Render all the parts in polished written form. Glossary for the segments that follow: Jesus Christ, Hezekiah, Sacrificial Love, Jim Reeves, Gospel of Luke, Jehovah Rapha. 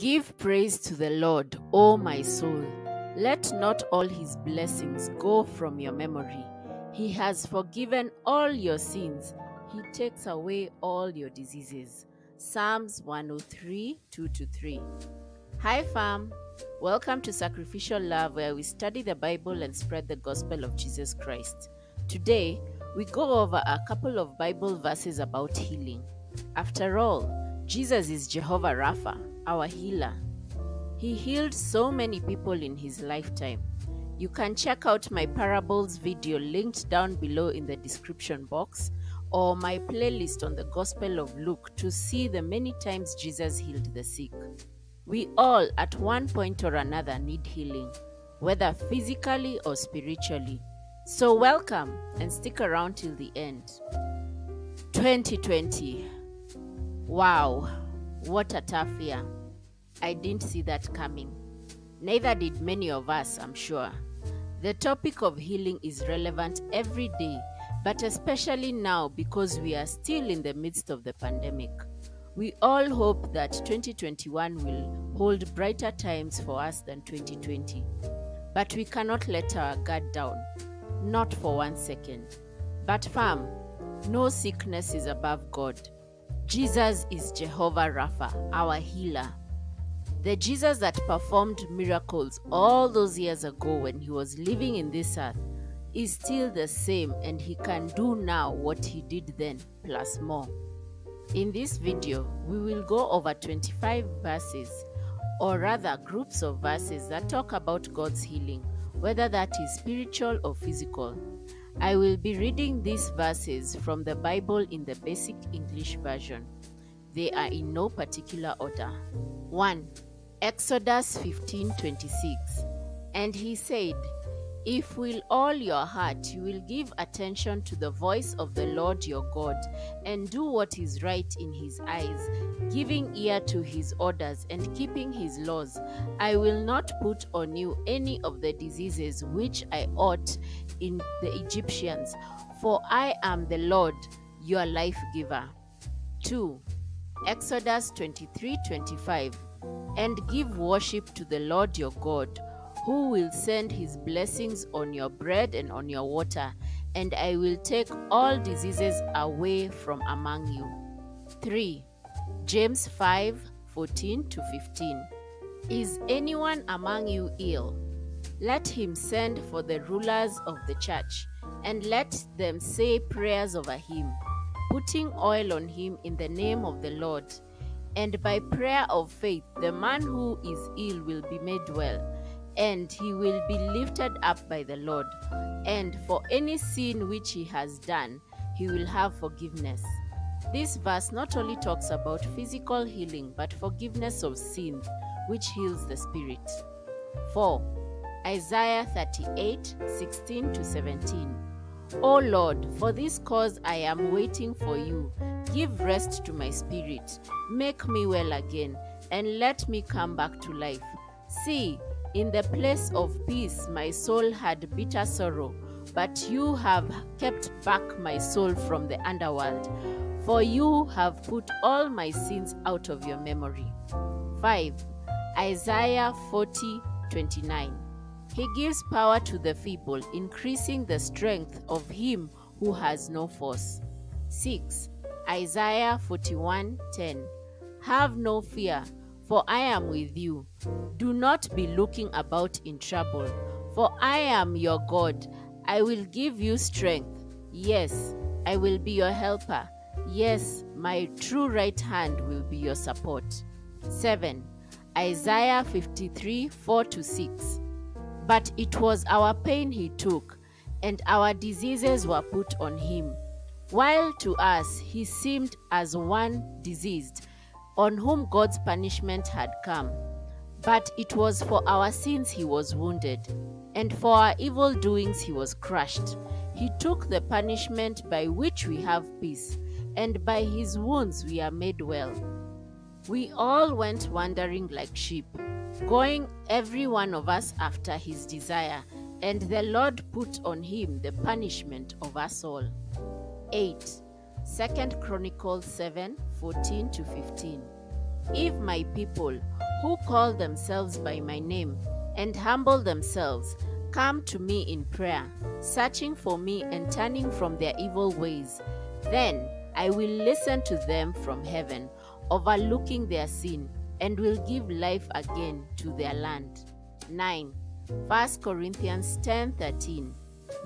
Give praise to the Lord, O my soul. Let not all his blessings go from your memory. He has forgiven all your sins. He takes away all your diseases. Psalms 103, 2-3. Hi fam, welcome to Sacrificial Love, where we study the Bible and spread the gospel of Jesus Christ. Today, we go over a couple of Bible verses about healing. After all, Jesus is Jehovah Rapha, our healer. He healed so many people in his lifetime. You can check out my parables video linked down below in the description box, or my playlist on the Gospel of Luke to see the many times Jesus healed the sick. We all at one point or another need healing, whether physically or spiritually. So welcome and stick around till the end. 2020. Wow, what a tough year. I didn't see that coming. Neither did many of us, I'm sure. The topic of healing is relevant every day, but especially now because we are still in the midst of the pandemic. We all hope that 2021 will hold brighter times for us than 2020. But we cannot let our guard down. Not for one second. But fam, no sickness is above God. Jesus is Jehovah Rapha, our healer. The Jesus that performed miracles all those years ago when he was living in this earth is still the same, and he can do now what he did then, plus more. In this video, we will go over 25 verses, or rather groups of verses, that talk about God's healing, whether that is spiritual or physical. I will be reading these verses from the Bible in the Basic English Version. They are in no particular order. 1. Exodus 15:26. And he said, "If with all your heart you will give attention to the voice of the Lord your God, and do what is right in his eyes, giving ear to his orders and keeping his laws, I will not put on you any of the diseases which I ought in the Egyptians, for I am the Lord, your life giver." 2. Exodus 23:25. "And give worship to the Lord your God, who will send his blessings on your bread and on your water, and I will take all diseases away from among you." 3. James 5:14-15. "Is anyone among you ill? Let him send for the rulers of the church, and let them say prayers over him, putting oil on him in the name of the Lord. And by prayer of faith, the man who is ill will be made well, and he will be lifted up by the Lord, and for any sin which he has done, he will have forgiveness." This verse not only talks about physical healing, but forgiveness of sin, which heals the spirit. 4. Isaiah 38:16-17. "O Lord, for this cause I am waiting for you. Give rest to my spirit. Make me well again, and let me come back to life. See, in the place of peace my soul had bitter sorrow, but you have kept back my soul from the underworld, for you have put all my sins out of your memory." 5. Isaiah 40:29. "He gives power to the feeble, increasing the strength of him who has no force." 6. Isaiah 41:10. "Have no fear, for I am with you. Do not be looking about in trouble, for I am your God. I will give you strength. Yes, I will be your helper. Yes, my true right hand will be your support." 7. Isaiah 53:4-6. "But it was our pain he took, and our diseases were put on him. While to us he seemed as one diseased, on whom God's punishment had come. But it was for our sins he was wounded, and for our evil doings he was crushed. He took the punishment by which we have peace, and by his wounds we are made well. We all went wandering like sheep, going every one of us after his desire, and the Lord put on him the punishment of us all." 8. 2 Chronicles 7:14-15. If my people, who call themselves by my name, and humble themselves, come to me in prayer, searching for me and turning from their evil ways, then I will listen to them from heaven, overlooking their sin, and will give life again to their land. 9. 1 Corinthians 10:13.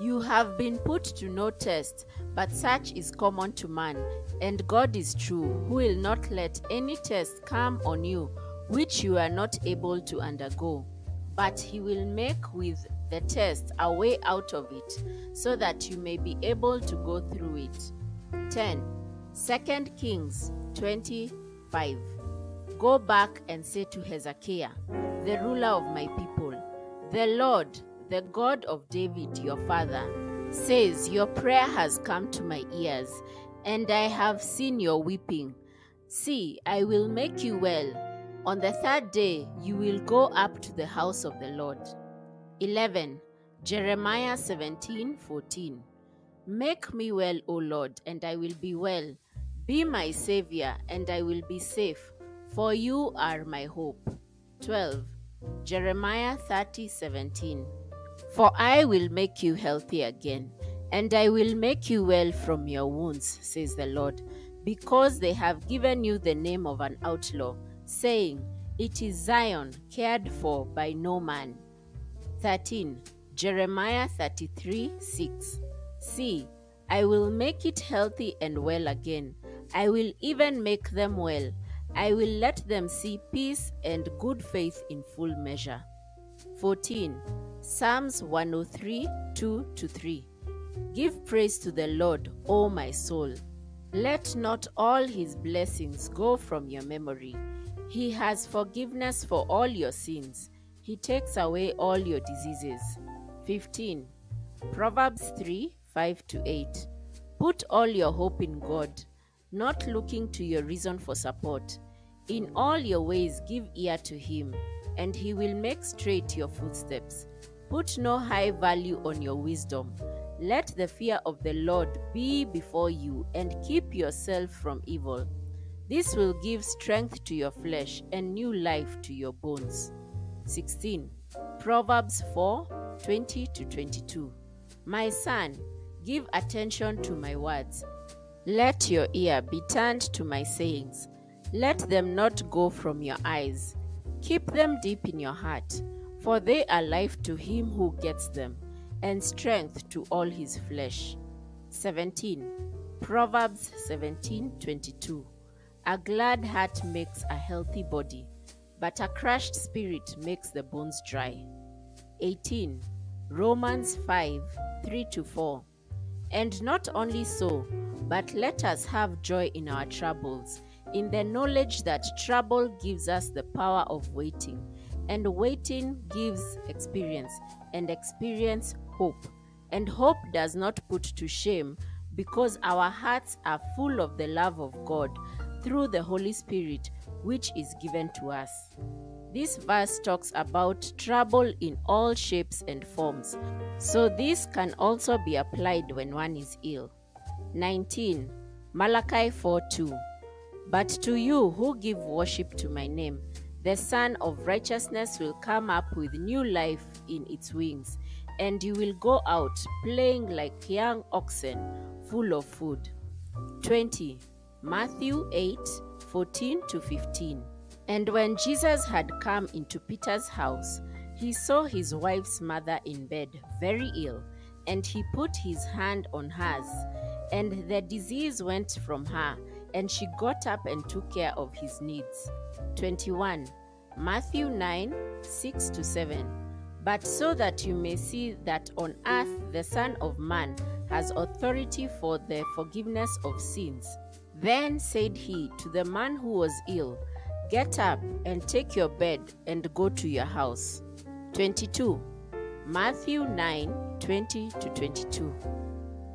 You have been put to no test, but such is common to man, and God is true, who will not let any test come on you, which you are not able to undergo. But he will make with the test a way out of it, so that you may be able to go through it. 10. 2 Kings 20:5. Go back and say to Hezekiah, the ruler of my people, the Lord, the God of David your father, says, your prayer has come to my ears, and I have seen your weeping. See, I will make you well. On the third day you will go up to the house of the Lord. 11. Jeremiah 17:14. Make me well, O Lord, and I will be well. Be my Savior, and I will be safe, for you are my hope. 12. Jeremiah 30:17. For I will make you healthy again, and I will make you well from your wounds, says the Lord, because they have given you the name of an outlaw, saying, it is Zion, cared for by no man. 13. Jeremiah 33:6. See, I will make it healthy and well again. I will even make them well. I will let them see peace and good faith in full measure. 14. Psalms 103:2-3. Give praise to the Lord, O my soul. Let not all his blessings go from your memory. He has forgiveness for all your sins. He takes away all your diseases. 15. Proverbs 3:5-8. Put all your hope in God, not looking to your reason for support. In all your ways give ear to him, and he will make straight your footsteps. Put no high value on your wisdom. Let the fear of the Lord be before you, and keep yourself from evil. This will give strength to your flesh and new life to your bones. 16. Proverbs 4:20-22. My son, give attention to my words. Let your ear be turned to my sayings. Let them not go from your eyes. Keep them deep in your heart, for they are life to him who gets them, and strength to all his flesh. 17. Proverbs 17:22. A glad heart makes a healthy body, but a crushed spirit makes the bones dry. 18. Romans 5:3-4. And not only so, but let us have joy in our troubles, in the knowledge that trouble gives us the power of waiting, and waiting gives experience, and experience hope. And hope does not put to shame, because our hearts are full of the love of God, through the Holy Spirit, which is given to us. This verse talks about trouble in all shapes and forms, so this can also be applied when one is ill. 19. Malachi 4:2. But to you who give worship to my name, the Son of Righteousness will come up with new life in its wings, and you will go out playing like young oxen, full of food. 20. Matthew 8:14-15. And when Jesus had come into Peter's house, he saw his wife's mother in bed, very ill, and he put his hand on hers, and the disease went from her, and she got up and took care of his needs. 21. Matthew 9:6-7. But so that you may see that on earth the Son of Man has authority for the forgiveness of sins. Then said he to the man who was ill, get up and take your bed and go to your house. 22. Matthew 9:20-22.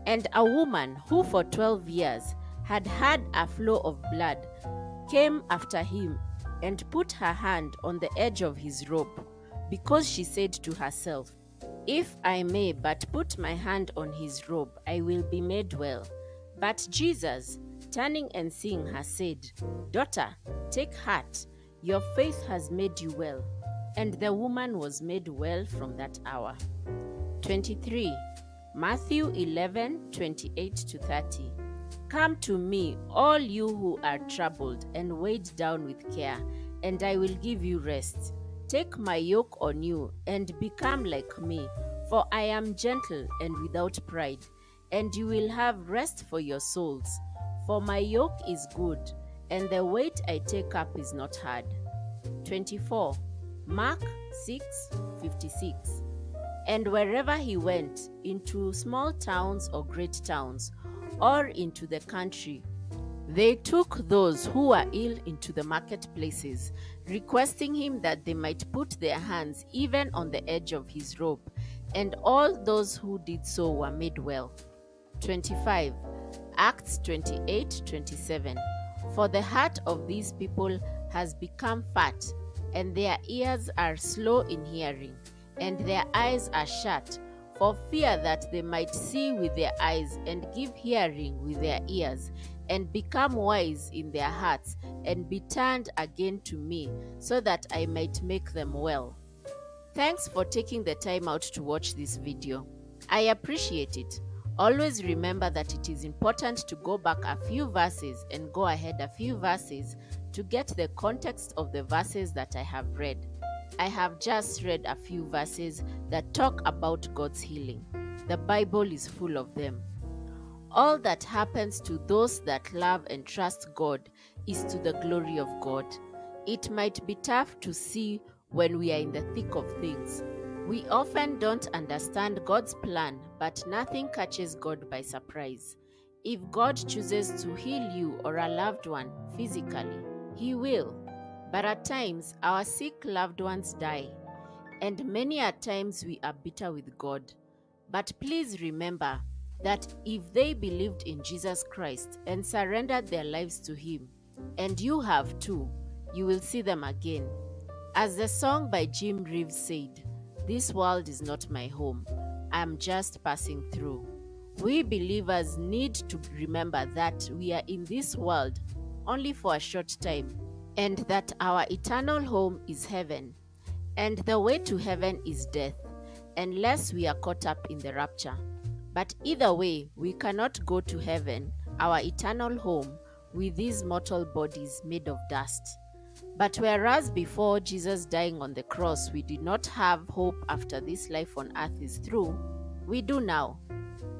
And a woman who for 12 years had had a flow of blood came after him and put her hand on the edge of his robe, because she said to herself, if I may but put my hand on his robe, I will be made well. But Jesus, turning and seeing her, said, "Daughter, take heart, your faith has made you well." And the woman was made well from that hour. 23. Matthew 11:28-30. "Come to me, all you who are troubled and weighed down with care, and I will give you rest. Take my yoke on you and become like me, for I am gentle and without pride, and you will have rest for your souls. For my yoke is good, and the weight I take up is not hard." 24. Mark 6:56. "And wherever he went, into small towns or great towns, or into the country, they took those who were ill into the marketplaces, requesting him that they might put their hands even on the edge of his robe, and all those who did so were made well." 25. Acts 28:27. "For the heart of these people has become fat, and their ears are slow in hearing, and their eyes are shut, for fear that they might see with their eyes, and give hearing with their ears, and become wise in their hearts, and be turned again to me, so that I might make them well." Thanks for taking the time out to watch this video. I appreciate it. Always remember that it is important to go back a few verses and go ahead a few verses to get the context of the verses that I have read. I have just read a few verses that talk about God's healing. The Bible is full of them. All that happens to those that love and trust God is to the glory of God. It might be tough to see when we are in the thick of things. We often don't understand God's plan, but nothing catches God by surprise. If God chooses to heal you or a loved one physically, He will. But at times, our sick loved ones die, and many a times we are bitter with God. But please remember that if they believed in Jesus Christ and surrendered their lives to Him, and you have too, you will see them again. As the song by Jim Reeves said, "This world is not my home. I am just passing through." We believers need to remember that we are in this world only for a short time, and that our eternal home is heaven, and the way to heaven is death, unless we are caught up in the rapture. But either way, we cannot go to heaven, our eternal home, with these mortal bodies made of dust. But whereas before Jesus dying on the cross we did not have hope after this life on earth is through, we do now.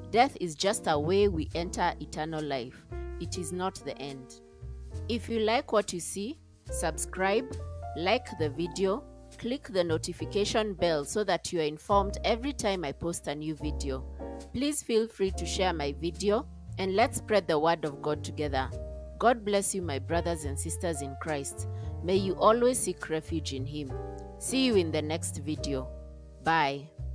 Death is just a way we enter eternal life. It is not the end. If you like what you see, subscribe, like the video, click the notification bell so that you are informed every time I post a new video. Please feel free to share my video, and let's spread the word of God together. God bless you, my brothers and sisters in Christ. May you always seek refuge in Him. See you in the next video. Bye.